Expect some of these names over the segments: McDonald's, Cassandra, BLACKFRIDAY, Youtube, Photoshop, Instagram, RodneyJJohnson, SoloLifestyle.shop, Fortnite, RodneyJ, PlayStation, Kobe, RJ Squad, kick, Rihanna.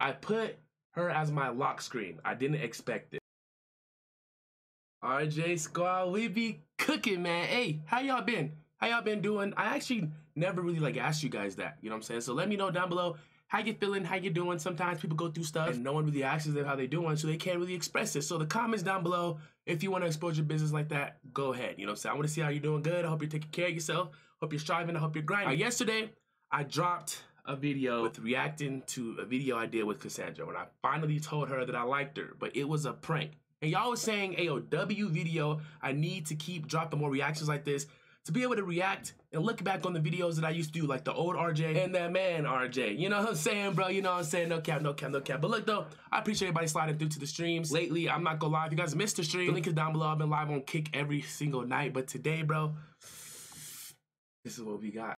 I put her as my lock screen. I didn't expect it. RJ Squad, we be cooking, man. Hey, how y'all been? How y'all been doing? I actually never really like asked you guys that, you know what I'm saying? So let me know down below how you feeling, how you doing. Sometimes people go through stuff and no one really asks them how they doing, so they can't really express it. So the comments down below, if you want to expose your business like that, go ahead. You know what I'm saying? I want to see how you're doing good. I hope you're taking care of yourself. Hope you're striving. I hope you're grinding. Yesterday, I dropped a video with reacting to a video I did with Cassandra when I finally told her that I liked her, but it was a prank. And y'all was saying, AOW video, I need to keep dropping more reactions like this to be able to react and look back on the videos that I used to do, like the old RJ and that man RJ. You know what I'm saying, bro? You know what I'm saying? No cap, no cap, no cap. But look, though, I appreciate everybody sliding through to the streams. Lately, I'm not gonna lie, if you guys missed the stream, the link is down below. I've been live on Kick every single night. But today, bro, this is what we got.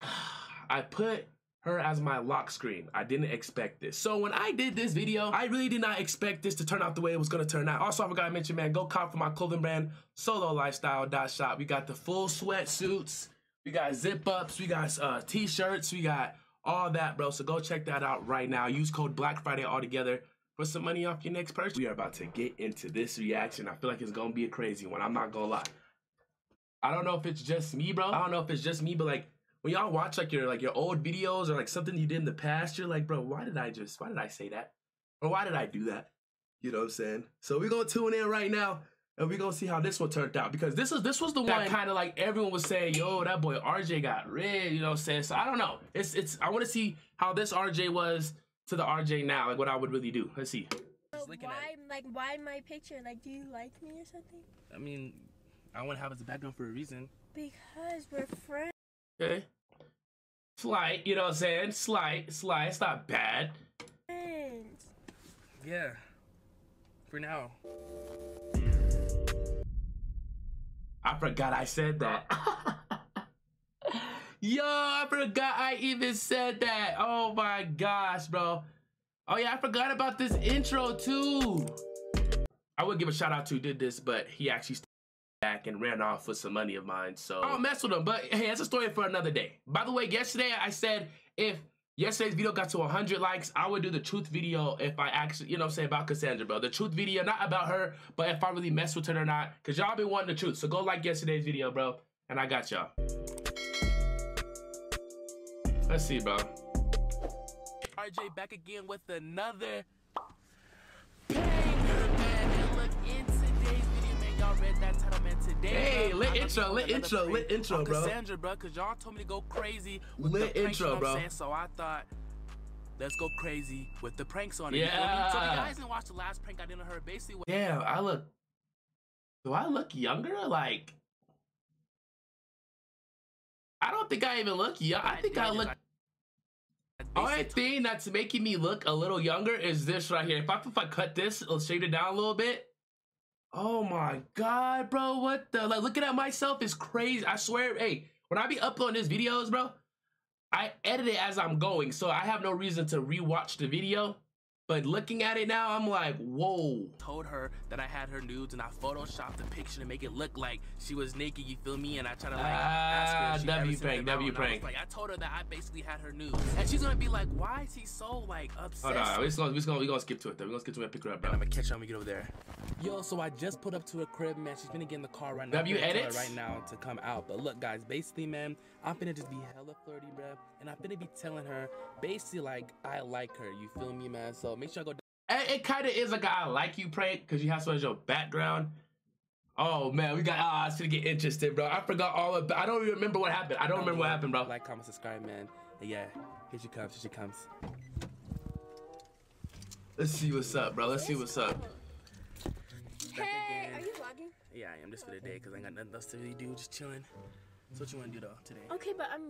I put her as my lock screen. I didn't expect this. So when I did this video, I really did not expect this to turn out the way it was gonna turn out. Also, I forgot to mention, man, go cop for my clothing brand, SoloLifestyle.shop. We got the full sweatsuits, we got zip-ups, we got t-shirts, we got all that, bro. So go check that out right now. Use code BLACKFRIDAY altogether for some money off your next purchase. We are about to get into this reaction. I feel like it's gonna be a crazy one, I'm not gonna lie. I don't know if it's just me, bro. I don't know if it's just me, but like, when y'all watch like your old videos or like something you did in the past, you're like, bro, why did I say that? Or why did I do that? You know what I'm saying? So we're gonna tune in right now and we're gonna see how this one turned out, because this was the one kind of like everyone was saying, yo, that boy RJ got red, you know what I'm saying? So I don't know. I wanna see how this RJ was to the RJ now, like what I would really do. Let's see. So why my picture? Like, do you like me or something? I mean, I wanna have it as a background for a reason. Because we're friends. Okay. Slight, you know what I'm saying? Slight, it's not bad. Yeah. For now. I forgot I said that. Yo, I forgot I even said that. Oh my gosh, bro. Oh yeah, I forgot about this intro too. I would give a shout out to who did this, but he actually back and ran off with some money of mine, so I don't mess with them. But hey, that's a story for another day. By the way, yesterday I said if yesterday's video got to 100 likes, I would do the truth video. If I actually, you know what I'm saying, about Cassandra, bro, the truth video, not about her, but if I really mess with her or not, because y'all been wanting the truth. So go like yesterday's video, bro, and I got y'all. Let's see, bro. RJ back again with another read that title, man. Today, hey, lit intro, bro. Cassandra, bro, because y'all told me to go crazy with the pranks, you know what I'm saying? So I thought, let's go crazy with the pranks on it. Yeah. You know what I mean? So if you guys didn't watch the last prank I did on her, basically. Damn, do I look younger? Like, I don't think I even look young. Only thing that's making me look a little younger is this right here. If I cut this, it'll shave it down a little bit. Oh my God, bro, what the, like, looking at myself is crazy. I swear, hey, when I be uploading these videos, bro, I edit it as I'm going, so I have no reason to rewatch the video, but looking at it now, I'm like, whoa. Told her that I had her nudes, and I photoshopped the picture to make it look like she was naked, you feel me? And I try to, like, ask her if she W prank. Like, I told her that I basically had her nudes, and she's gonna be like, why is he so, like, obsessed? Hold on, we're gonna skip to it, though. We're gonna skip to it and pick her up, bro. And I'm gonna catch her when we get over there. Yo, so I just put up to her crib, man. She's gonna get in the car right now. W edits right now to come out. But look, guys, basically, man, I'm finna just be hella flirty, bruh. And I'm finna be telling her, basically, like, I like her. You feel me, man? So make sure I go. It kind of is like a I like you prank, because you have someone as your background. Oh, man, we got, it's gonna get interesting, bro. I forgot all about, I don't even remember what happened. I don't remember what happened, bro. Like, comment, subscribe, man. And yeah, here she comes, Let's see what's up, bro. Let's see what's up. Hey, are you vlogging? Yeah, I am, just for the day, because I ain't got nothing else to really do, just chilling. So what you want to do, though, today? Okay, but I'm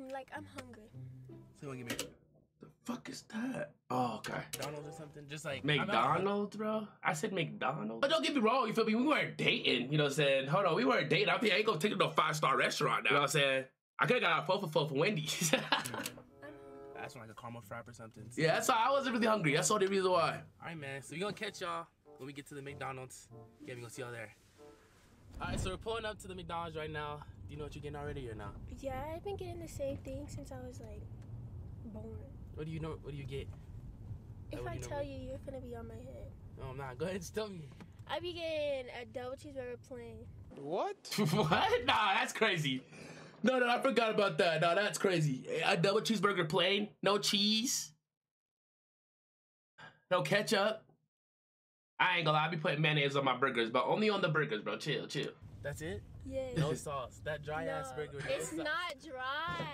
hungry. So you want to give me the fuck is that? Oh, okay. McDonald's or something? Just like McDonald's, bro? I said McDonald's. But don't get me wrong, you feel me? We weren't dating, you know what I'm saying? Hold on, we weren't dating. I ain't going to take it to a five-star restaurant now, you know what I'm saying? I could have got a 4 for 4 from Wendy's. That's when, like, a caramel frap or something. So. Yeah, that's all. I wasn't really hungry. That's all the reason why. All right, man. So we're going to catch y'all when we get to the McDonald's. Yeah, we're going to see y'all there. All right, so we're pulling up to the McDonald's right now. Do you know what you're getting already or not? Yeah, I've been getting the same thing since I was, like, born. What do you get? If I tell you, you're gonna be on my head. No, I'm not. Go ahead and tell me. I be getting a double cheeseburger plain. What? What? Nah, that's crazy. No, I forgot about that. Nah, that's crazy. A double cheeseburger plain, no cheese, no ketchup. I ain't gonna lie, I be putting mayonnaise on my burgers, but only on the burgers, bro. Chill, chill. That's it? Yeah. No sauce. That dry ass burger. It's not dry.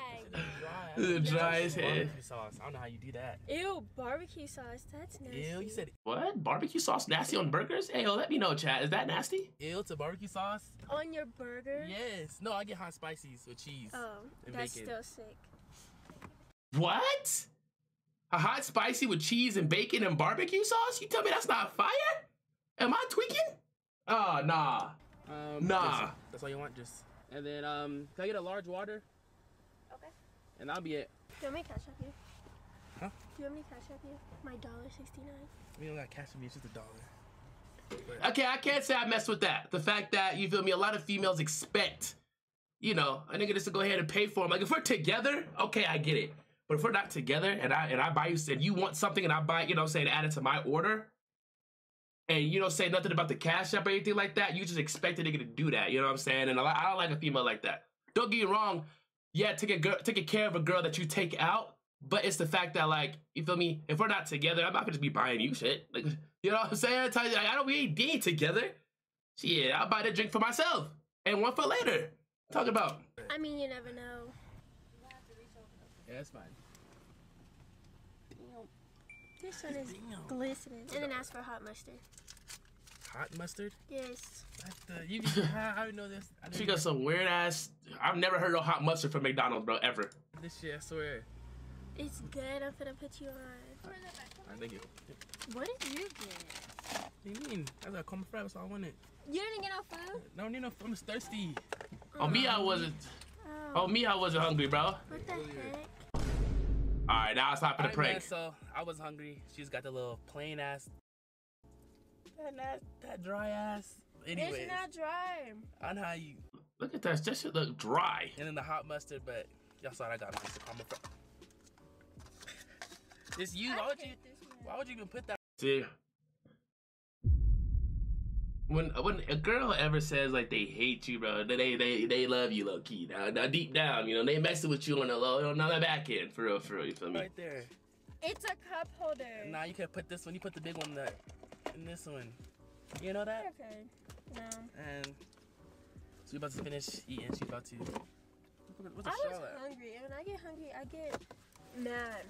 It's dry as hell. Barbecue sauce. I don't know how you do that. Ew, barbecue sauce. That's nasty. Ew, you said what? Barbecue sauce nasty on burgers? Hey, yo, let me know, chat. Is that nasty? Ew, to barbecue sauce on your burger? Yes. No, I get hot spices with cheese. Oh, and that's bacon. Still sick. What? A hot spicy with cheese and bacon and barbecue sauce? You tell me that's not fire? Am I tweaking? Oh, nah. Nah. That's all you want, just. And then, can I get a large water? Okay. And that'll be it. Do you want me to cash up you? Huh? Do you want me to cash up you? My $1.69. We don't got cash up you, it's just $1. But okay, I can't say I messed with that. The fact that, you feel me, a lot of females expect, you know, a nigga just to go ahead and pay for them. Like, if we're together, okay, I get it. But if we're not together and I buy you, and you want something and I buy, you know what I'm saying, add it to my order, and you don't say nothing about the cash app or anything like that, you just expect a nigga to do that, you know what I'm saying? And I don't like a female like that. Don't get me wrong, yeah, take care of a girl that you take out, but it's the fact that, like, you feel me, if we're not together, I'm not gonna just be buying you shit. Like, you know what I'm saying? We ain't dating together. So yeah, I'll buy the drink for myself and one for later. Talk about. I mean, you never know. Yeah, that's fine. This one is glistening. And then ask for hot mustard. Hot mustard? Yes. I know this. She got some weird ass. I've never heard of hot mustard from McDonald's, bro, ever. This shit, I swear. It's good. I'm finna put you on. I think it. What did you get? What do you mean? I got corn fried, so I wanted. You didn't get no food? No, I don't need no food. I'm thirsty. Oh, me, I wasn't. Oh, me, I wasn't hungry, bro. What the heck? All right, now it's time for the prank. Man, so I was hungry. She's got the little plain ass, that dry ass. Anyways, it's not dry. On how you look at that, that should look dry. And then the hot mustard, but y'all saw what I got on the comment. It's you. Why would you even put that? See, when a girl ever says like they hate you, bro, they love you low key. Now deep down, you know, they messing with you on the low, on the back end, for real, you feel me? Right there. It's a cup holder. Nah, you can put this one, you put the big one in this one. You know that? Okay. No. And so we about to finish eating, she's about to. What's the show at? Hungry, and when I get hungry, I get mad.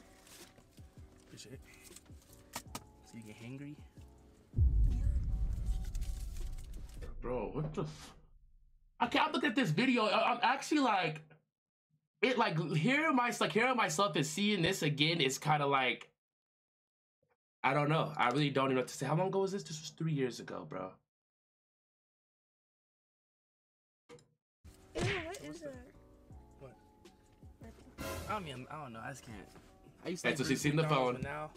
Appreciate it. So you get hangry? Bro, what the f- Okay, I'm looking at this video. I'm actually like, it like hearing myself and seeing this again is kind of like, I don't know. I really don't even know what to say. How long ago was this? This was 3 years ago, bro. Ew, what is that? What? I mean, I don't know. I just can't. I used to. And so she's seen the phone. Now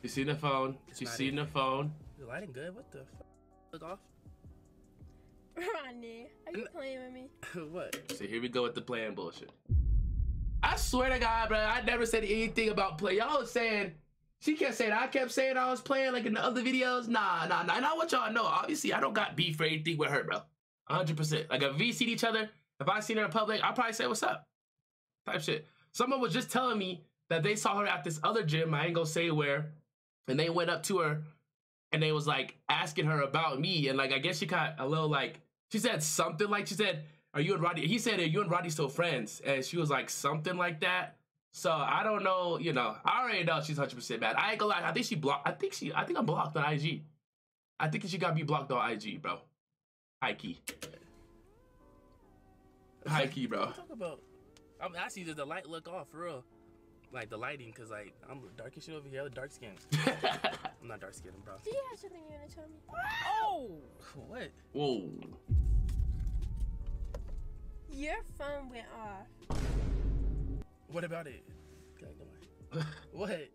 she's seen the phone. She's seen the phone. The lighting good? What the f- Look off. Ronnie, are you playing with me? What? So here we go with the playing bullshit. I swear to God, bro, I never said anything about play. Y'all was saying, she kept saying, I kept saying I was playing like in the other videos. Nah. And I want y'all to know, obviously, I don't got beef or anything with her, bro. 100%. Like, if we seen each other, if I seen her in public, I'll probably say, what's up? Type shit. Someone was just telling me that they saw her at this other gym, I ain't gonna say where, and they went up to her and they was like asking her about me. And like, I guess she got a little like, she said something like, she said, are you and Roddy? He said, are you and Roddy still friends? And she was like, something like that. So I don't know, you know, I already know she's 100% mad. I ain't gonna lie, I think she blocked, I think I'm blocked on IG. I think she got me blocked on IG, bro. High key. High key, bro. What are you talking about? I'm asking you, the light look off, for real. Like the lighting, cause like, I'm dark as shit over here, dark skinned. I'm not dark skinned, bro. Do you have something you wanna tell me? Oh! What? Whoa. Your phone went off. What about it? God, what?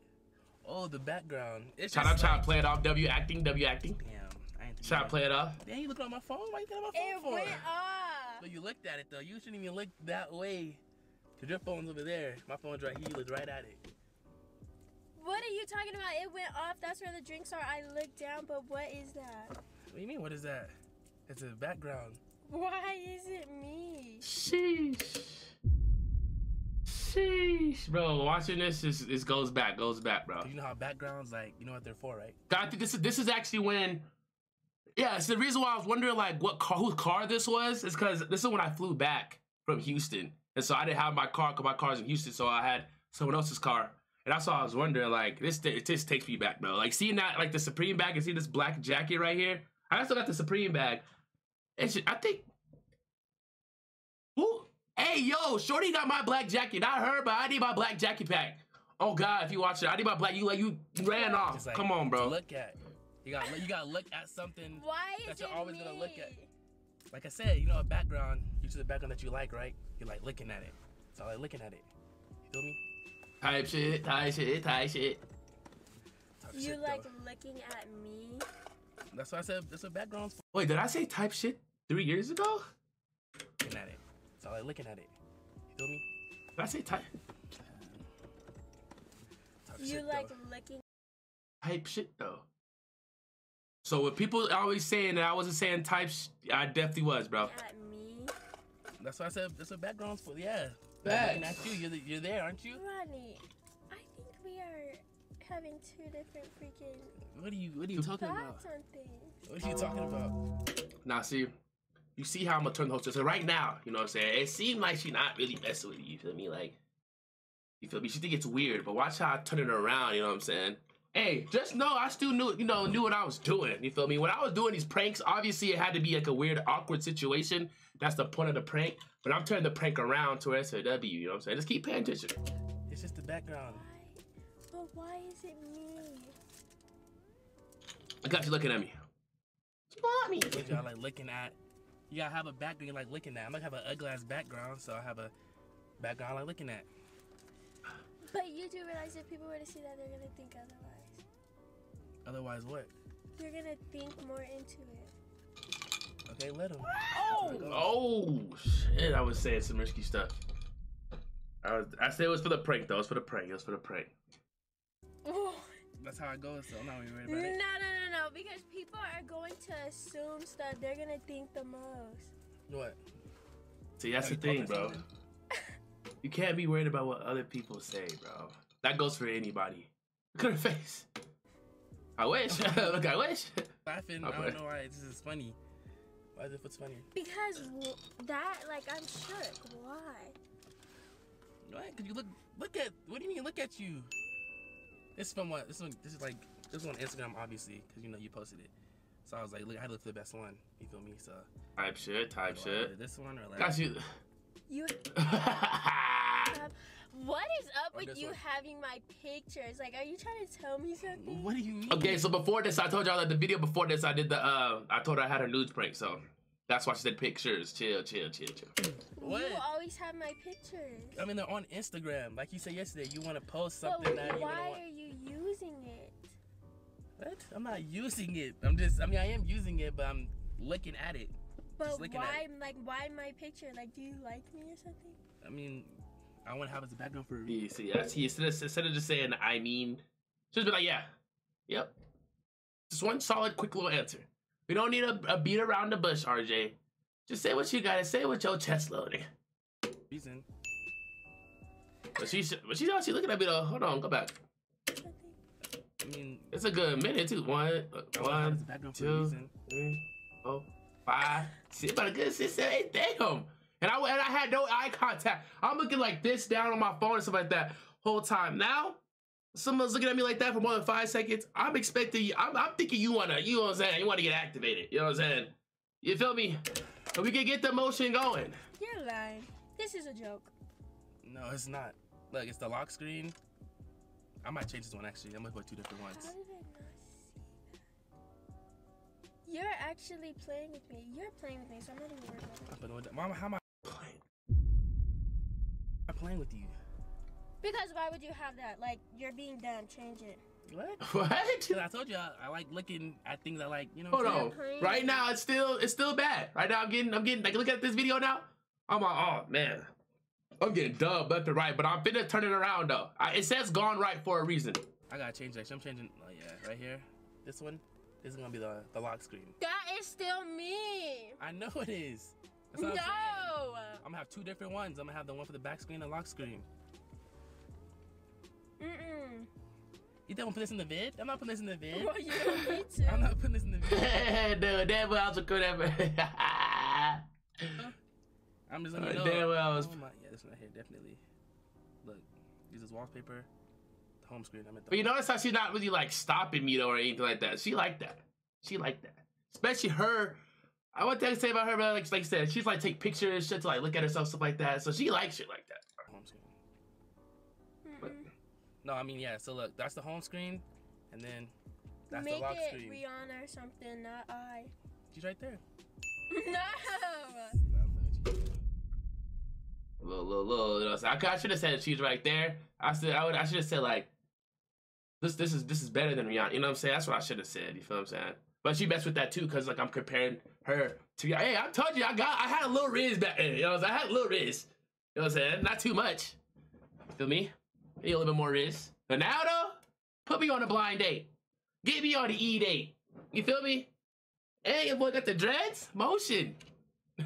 Oh, the background. It's just try to play it off, W acting. Damn, I ain't try to play it off. Damn, you looking at my phone? Why you looking at my phone for? It went off. But you looked at it though, you shouldn't even look that way. Cause your phone's over there. My phone's right here, you look right at it. What are you talking about? It went off. That's where the drinks are. I looked down, but what is that? What do you mean, what is that? It's a background. Why is it me? Sheesh. Sheesh. Bro, watching this is goes back, bro. You know how backgrounds, like, you know what they're for, right? I think this is actually when... Yeah, it's the reason why I was wondering, like, whose car this was. It's because this is when I flew back from Houston. And so I didn't have my car because my car's in Houston, so I had someone else's car. And that's why I was wondering, like, this takes me back, bro. Like, seeing that, like, the Supreme bag and seeing this black jacket right here. I also got the Supreme bag. It's just, I think... Ooh. Hey, yo, Shorty got my black jacket. Not her, but I need my black jacket back. Oh, God, if you watch it, I need my black... You ran off. Just, like, come on, bro. Look at... You gotta look at something that you're always gonna look at. Like I said, you know, a background. You see the background that you like, right? You like looking at it. So I like looking at it. You feel me? Type shit. You like looking at me? That's why I said that's what background's for. Wait, did I say type shit 3 years ago? Looking at it. So I like looking at it. You feel me? Did I say type? You like looking. Type shit though. So when people always saying that I wasn't saying types, I definitely was, bro. At me. That's why I said that's what background's for. Yeah. Back. Not you. You're there, aren't you? Ronnie, I think we are having two different freaking. What are you talking about? What are you talking about? Nah, see, you see how I'm gonna turn the host. So right now, you know what I'm saying? It seemed like she not really messing with you. You feel me? Like, you feel me? She think it's weird, but watch how I turn it around. You know what I'm saying? Hey, just know I still knew what I was doing. You feel me? When I was doing these pranks, obviously it had to be like a weird, awkward situation. That's the point of the prank. But I'm turning the prank around to SOW, you know what I'm saying? Just keep paying attention. It's just the background. But why is it me? I got you looking at me. You want me? Y'all like looking at. You gotta have a background you like looking at. I'm gonna have an ugly ass background, so I have a background I like looking at. But you do realize if people were to see that, they're gonna think otherwise. Otherwise what? They're gonna think more into it. Okay, let them. Oh shit! I was saying some risky stuff. I said it was for the prank, though. It was for the prank. Oh. That's how it goes, so I'm not even worried about it. No. Because people are going to assume stuff. They're gonna think the most. What? See, that's the thing, bro. You can't be worried about what other people say, bro. That goes for anybody. Look at her face. I wish. Look, I wish. Laughing. I don't know why this is funny. Why is it what's funny? Because that, like, I'm shook. Why? Why? Cause you look at. What do you mean? Look at you. This from what? This one. This is like. This one on Instagram, obviously, cause you know you posted it. So I was like, look, I had to look for the best one. You feel me? So. Type shit. This one or like. Got you. You have, what is up with you having my pictures? Like, are you trying to tell me something? What do you mean? Okay, so before this, I told y'all that the video before this, I did the, I told her I had a nudes prank, so that's why she said pictures. Chill. What? You always have my pictures. I mean, they're on Instagram. Like you said yesterday, you want to post something that why are you using it? What? I'm not using it. I am using it, but I'm looking at it. But why my picture? Like, do you like me or something? I mean, I want to have it as a background for you. See, instead of just saying, I mean, just be like, yeah, yep. Just one solid, quick little answer. We don't need a beat around the bush, RJ. Just say what you got to say with your chest loading. Reason. But she's actually looking at me though. Hold on, go back. I mean, it's a good minute too. One, two, three, four. 5, 6, but a good 6, 7, 8, damn. And I had no eye contact. I'm looking like this down on my phone and stuff like that whole time. Now, someone's looking at me like that for more than 5 seconds. I'm expecting, I'm thinking you wanna get activated. You know what I'm saying? You feel me? So we can get the motion going. You're lying. This is a joke. No, it's not. Look, it's the lock screen. I might change this one actually. I'm gonna put two different ones. How did I not see that? You're actually playing with me. You're playing with me, so I'm not even worried about it. Mama, how am I playing? I'm playing with you. Because why would you have that? Like, you're being done. Change it. What? What? Because I told you I like looking at things I like. You know what I'm saying? Right now, it's still bad. Right now, I'm getting. Like, look at this video now. I'm like, oh man, I'm getting dubbed left and right. But I'm finna turn it around though. It says gone right for a reason. I gotta change that. I'm changing. Oh yeah, right here. This one. This is gonna be the lock screen. That is still me. I know it is. That's what no. I'm gonna have two different ones. I'm gonna have the one for the back screen and lock screen. You think I'm putting this in the vid? I'm not putting this in the vid. Well, you don't need to. I'm not putting this in the vid. No, damn well I was recording that. I'm just letting you know. Damn well I was. Oh my, yeah, this one right here, definitely. Look, this is wallpaper. The home screen. I'm at the. But you notice how she's not really like stopping me though or anything like that. She like that. She like that. Especially her. I want to say about her, but like I said, she's like take pictures, shit to like look at herself, stuff like that. So she likes shit like that. Home screen. No, I mean, yeah, so look, that's the home screen, and then that's the lock screen. Make it Rihanna or something, not I. She's right there. No! Look. I should have said she's right there. I should have said, like, this is better than Rihanna, you know what I'm saying? That's what I should have said, you feel what I'm saying? But she messed with that, too, because, like, I'm comparing her to Rihanna. Hey, I told you, I had a little Riz back there, you know what I'm saying? I had a little Riz, you know what I'm saying? Not too much. Feel me? A little bit more risk. But now though, put me on a blind date. Get me on the E date. You feel me? Hey, your boy got the dreads? Motion.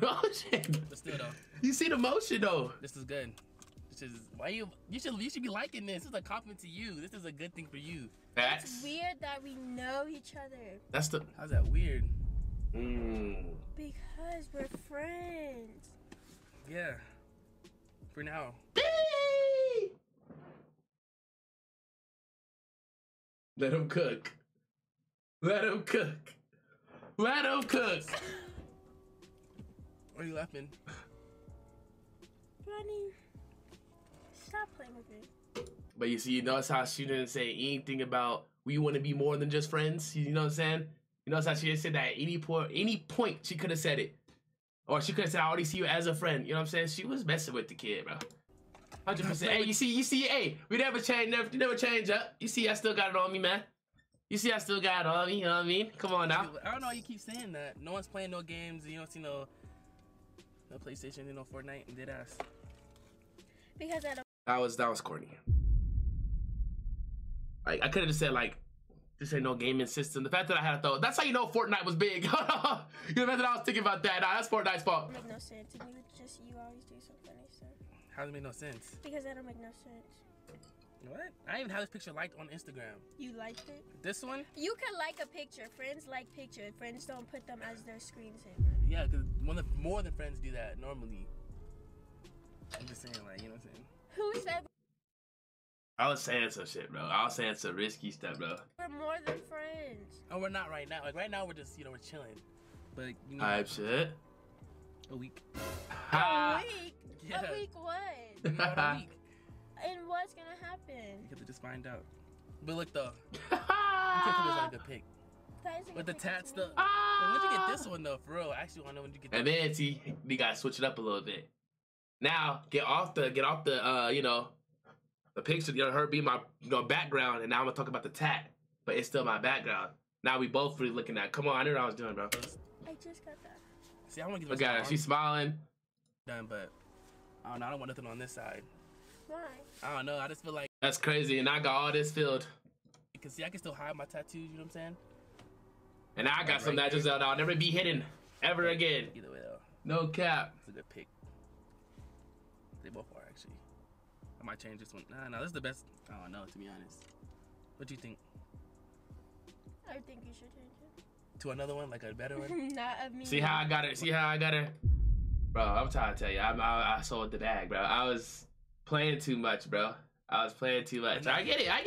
Motion. But still though. You see the motion though. This is good. This is why you should be liking this. This is a compliment to you. This is a good thing for you. Facts. It's weird that we know each other. That's the how's that weird? Because we're friends. Yeah. For now. Let him cook. Let him cook. Let him cook. Why are you laughing? Ronnie, stop playing with me. But you see, you notice how she didn't say anything about we want to be more than just friends. You know what I'm saying? You notice how she didn't say that at any point she could have said it. Or she could have said, I already see you as a friend. You know what I'm saying? She was messing with the kid, bro. 100%. Hey, you see, hey, we never change up. You see, I still got it on me, man. You see, I still got it on me, you know what I mean? Come on now. I don't know why you keep saying that. No one's playing no games, you don't see no PlayStation, you know, Fortnite, and deadass. Because I don't. That was corny. Like, I could have just said, like, this ain't no gaming system. The fact that I had to throw, that's how you know Fortnite was big. You know, the fact that I was thinking about that. Nah, that's Fortnite's fault. It makes no sense. You always do something instead. How does it make no sense? Because that don't make no sense. What? I even have this picture liked on Instagram. You liked it? This one? You can like a picture. Friends like pictures. Friends don't put them as their screensaver. Yeah, because more than friends do that normally. I'm just saying, like, you know what I'm saying? Who said? I was saying some shit, bro. I was saying some risky stuff, bro. We're more than friends. Oh, we're not right now. Like, right now, we're just, you know, we're chilling. But, you know. Hype shit. A week. A week? Yeah. A week what? Not a week. And what's gonna happen? You have to just find out. But look though, you can't put this like a pick. But the tats though. When did you get this one though? For real, I actually wanna know when you get. And then see, we gotta switch it up a little bit. Now get off the you know the picture. You know her be my you know background, and now I'm gonna talk about the tat, but it's still my background. Now we both really looking at. Come on, I knew what I was doing, bro. I just got that. See, I wanna give. Look at her. She's smiling. Done, but. I don't know, I don't want nothing on this side. Why? I don't know, I just feel like... That's crazy, and I got all this filled. Because see, I can still hide my tattoos, you know what I'm saying? And I got some matches out that'll never be hidden, ever again. Either way though. No cap. It's a good pick. They both are, actually. I might change this one. No, this is the best. I don't know, to be honest. What do you think? I think you should change it. To another one, like a better one? Not of me. See how I got it, see how I got it? Bro, I'm trying to tell you, I sold the bag, bro. I was playing too much, bro. I was playing too much. I get it. I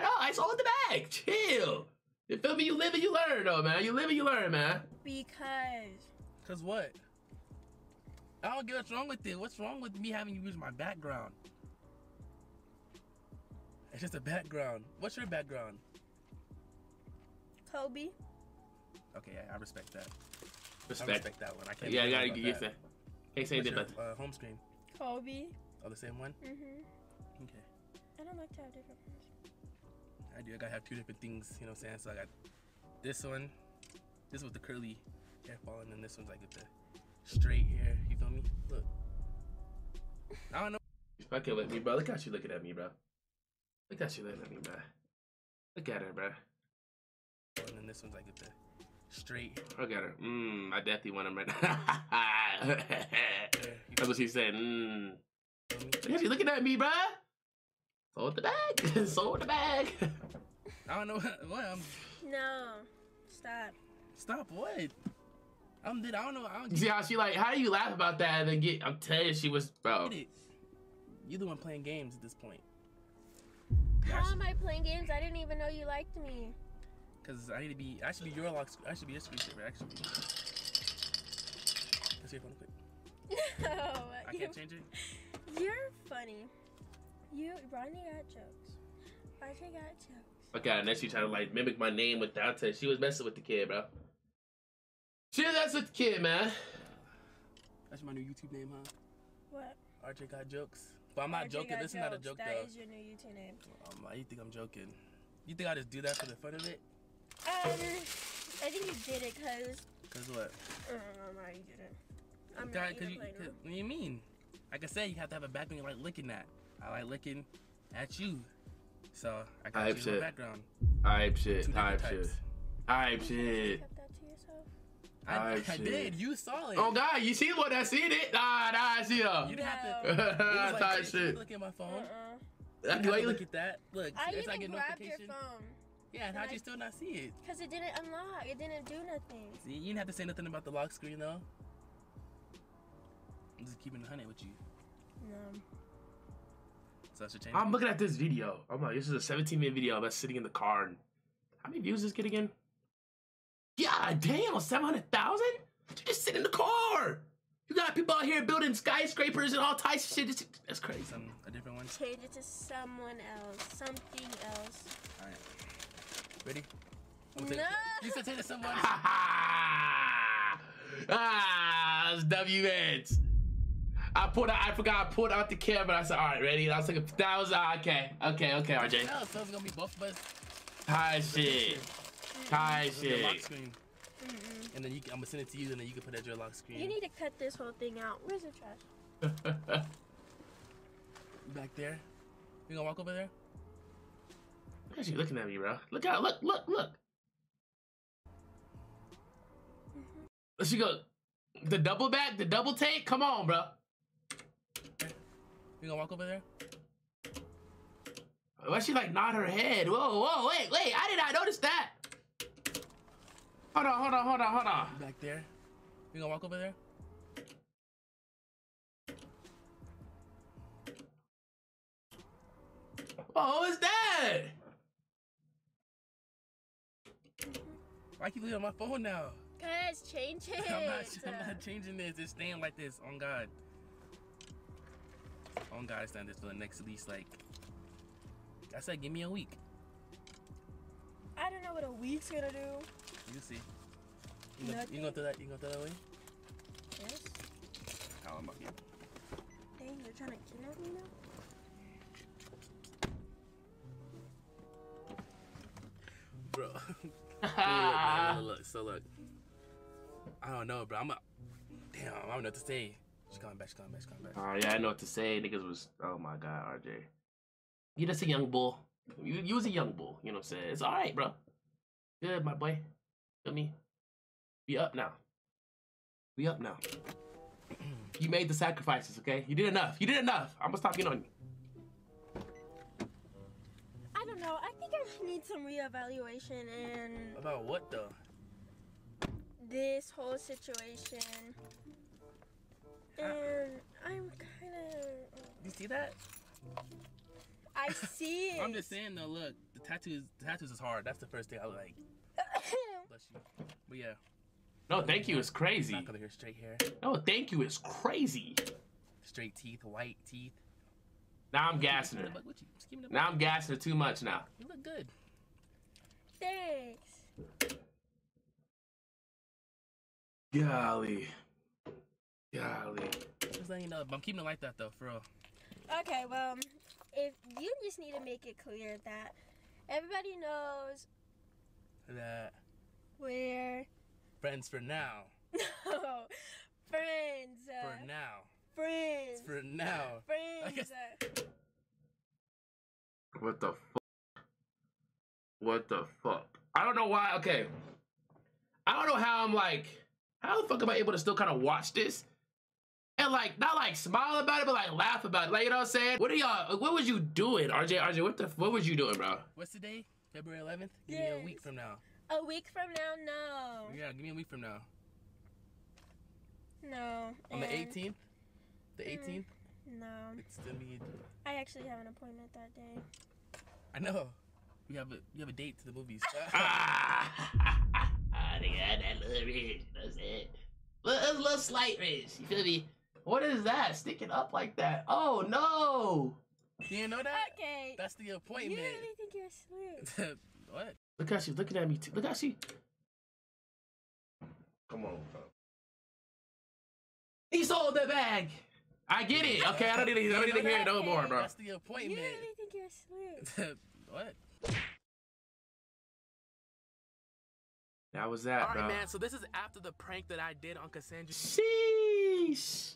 know, I sold the bag. Chill. You feel me? You live and you learn, though, man. You live and you learn, man. Because what? I don't get what's wrong with it. What's wrong with me having you use my background? It's just a background. What's your background? Kobe. Okay, I respect that. I respect that one. I can't. Yeah, I gotta get that. Can't say anything about that. Home screen. Kobe. Oh, the same one? Mm-hmm. Okay. I don't like to have different ones. I do. I gotta have two different things, you know what I'm saying? So I got this one. This was the curly hair fall, and then this one's like with the straight hair. You feel me? Look. I don't know. You're fucking with me, bro. Look how she looking at me, bro. Look at her, bro. And then this one's like the straight. Look at her. I definitely want him right now. That's what she said. Yeah, she's looking at me, bro. Sold the bag. Sold the bag. I don't know what I'm. No. Stop. Stop what? I don't know. See how she like? How do you laugh about that and then get? I'm telling you, she was bro. You the one playing games at this point. How am I playing games? I didn't even know you liked me. Cause I need to be. I should be your lock. I should be your screensaver actually. Let's see if I'm quick. No, I can't change it. You're funny. Rodney got jokes. RJ got jokes. Okay, and then she tried to like mimic my name without her. She was messing with the kid, bro. She was messing with the kid, man. That's my new YouTube name, huh? What? RJ got jokes. But I'm not joking. This is not a joke, though. That is your new YouTube name. You think I'm joking? You think I just do that for the fun of it? I think you did it cause. Cause what? No, you didn't. I'm not even playing. What do you mean? Like I said, you have to have a background you like licking at. I like licking at you. So I got you in the background. Hype shit. Kept that to yourself? I did. You saw it. Oh God, you see what I seen it? Nah, I see it. You didn't have to. Type shit. Look at my phone. Look at that. Look. I even grabbed your phone. Yeah, and how'd you still not see it? Cause it didn't unlock. It didn't do nothing. See, you didn't have to say nothing about the lock screen though. I'm just keeping the honey with you. No. So I should change. I'm looking at this video. I'm like, this is a 17-minute video of us sitting in the car. And how many views does this get again? Yeah, damn, 700,000? You just sit in the car. You got people out here building skyscrapers and all types of shit. That's crazy. A different one. Change it to someone else. Something else. All right. Ready? No. You said change it to someone else. That's WNs. I pulled out the camera. I said, all right, ready? And I was like, that was okay, RJ. No, so it's gonna be both of us. High shit. Lock screen. And then I'm gonna send it to you, and then you can put it at your lock screen. You need to cut this whole thing out. Where's the trash? Back there. You gonna walk over there? Look at you looking at me, bro. Look out! Look! Let's go. The double back, the double take. Come on, bro. You gonna walk over there? Why she like nod her head? Whoa, wait! I did not notice that. Hold on. Back there. You gonna walk over there? Oh, what was that? Why keep leaving on my phone now? Cause change it. I'm not changing this. It's staying like this. On God. On God, it's staying this for the next at least like. I said, give me a week. I don't know what a week's gonna do. You see. You gonna throw that away? Yes. How about you? Dang, you're trying to kidnap me now? Bro. Look. So look. I don't know, bro. Damn, I don't know what to say. She's coming back. Oh yeah, I know what to say. Niggas was oh my God, RJ. You just a young bull. You was a young bull, you know what I'm saying? It's alright, bro. Good, my boy. Feel me? We up now. You made the sacrifices, okay? You did enough. I'm gonna stop getting on you. I don't know. I think I need some reevaluation and... About what, though? This whole situation. And I'm kinda... You see that? I see it. I'm just saying though, look, the tattoos is hard. That's the first thing I like. Bless you. But yeah. No, thank you. It's crazy. Not gonna hear straight hair. No, thank you. It's crazy. Straight teeth, white teeth. Now I'm gassing her. Now I'm gassing her too much now. You look good. Thanks. Golly. Just letting you know, but I'm keeping it like that though, for real. Okay, well. If you just need to make it clear that everybody knows that we're friends for now. No, friends for now. Friends for now. Friends. What the fuck? What the fuck? I don't know why. Okay, I don't know how I'm like, how the fuck am I able to still kind of watch this and like not like smile about it, but like laugh about it? Like, you know what I'm saying? What are y'all? What was you doing, RJ? What was you doing, bro? What's the day? February 11th. Give me a week from now. A week from now, no. Yeah, give me a week from now. No. On the 18th. The 18th. No. It's still me. I actually have an appointment that day. I know. You have a date to the movies. That little ridge, that's it. Little slight ridge. You feel me? What is that? Sticking up like that? Oh no! You didn't know that? Okay. That's the appointment. You didn't really think you're asleep. What? Look how she's looking at me too. Look how she. Come on, bro. He sold the bag. I get it. Okay, I don't need to, hear it no more, bro. That's the appointment. You didn't really think you're asleep. What? That was that, bro. All right, man, so this is after the prank that I did on Cassandra. Sheesh.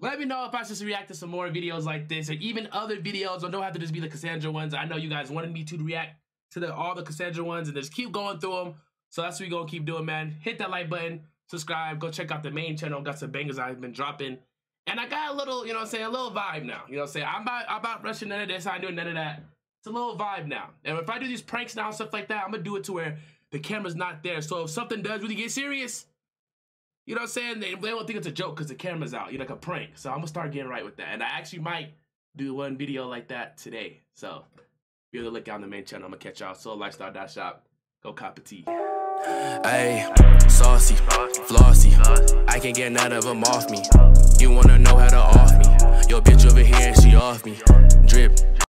Let me know if I should react to some more videos like this or even other videos. I don't have to just be the Cassandra ones. I know you guys wanted me to react to all the Cassandra ones and just keep going through them. So that's what we're going to keep doing, man. Hit that like button, subscribe, go check out the main channel. Got some bangers I've been dropping. And I got a little, you know what I'm saying, a little vibe now. You know what I'm saying? I'm not rushing none of this. I'm doing none of that. It's a little vibe now. And if I do these pranks now and stuff like that, I'm going to do it to where the camera's not there. So if something does really get serious, you know what I'm saying? They won't think it's a joke because the camera's out. You're like a prank. So I'm going to start getting right with that. And I actually might do one video like that today. So be on the lookout on the main channel. I'm going to catch y'all. SoloLifestyle.shop. Go cop a tea. Ay, saucy, flossy. I can't get none of them off me. You wanna know how to off me? Your bitch over here, she off me. Drip.